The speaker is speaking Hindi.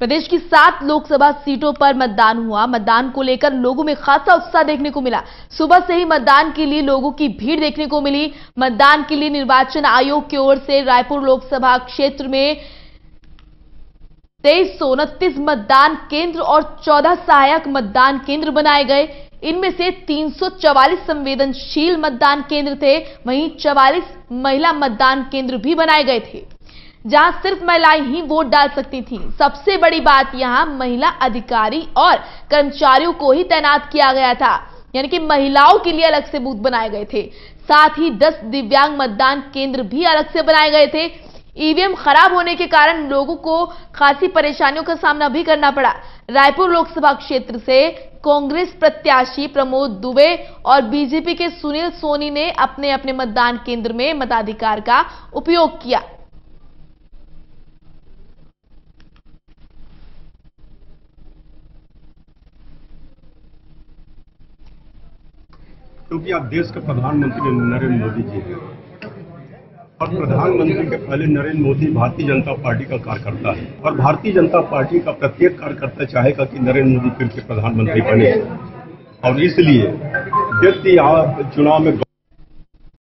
प्रदेश की 7 लोकसभा सीटों पर मतदान हुआ। मतदान को लेकर लोगों में खासा उत्साह देखने को मिला। सुबह से ही मतदान के लिए लोगों की भीड़ देखने को मिली। मतदान के लिए निर्वाचन आयोग की ओर से रायपुर लोकसभा क्षेत्र में 2329 मतदान केंद्र और 14 सहायक मतदान केंद्र बनाए गए। इनमें से 344 संवेदनशील मतदान केंद्र थे, वहीं 44 महिला मतदान केंद्र भी बनाए गए थे, जहां सिर्फ महिलाएं ही वोट डाल सकती थीं। सबसे बड़ी बात, यहां महिला अधिकारी और कर्मचारियों को ही तैनात किया गया था, यानी कि महिलाओं के लिए अलग से बूथ बनाए गए थे। साथ ही 10 दिव्यांग मतदान केंद्र भी अलग से बनाए गए थे। ईवीएम खराब होने के कारण लोगों को खासी परेशानियों का सामना भी करना पड़ा। रायपुर लोकसभा क्षेत्र से कांग्रेस प्रत्याशी प्रमोद दुबे और बीजेपी के सुनील सोनी ने अपने अपने मतदान केंद्र में मताधिकार का उपयोग किया। क्योंकि आप देश के प्रधानमंत्री नरेंद्र मोदी जी हैं और प्रधानमंत्री के पहले नरेंद्र मोदी भारतीय जनता पार्टी का कार्यकर्ता है और भारतीय जनता पार्टी का प्रत्येक कार्यकर्ता चाहेगा कि नरेंद्र मोदी फिर से प्रधानमंत्री बने। और इसलिए व्यक्ति यहाँ चुनाव में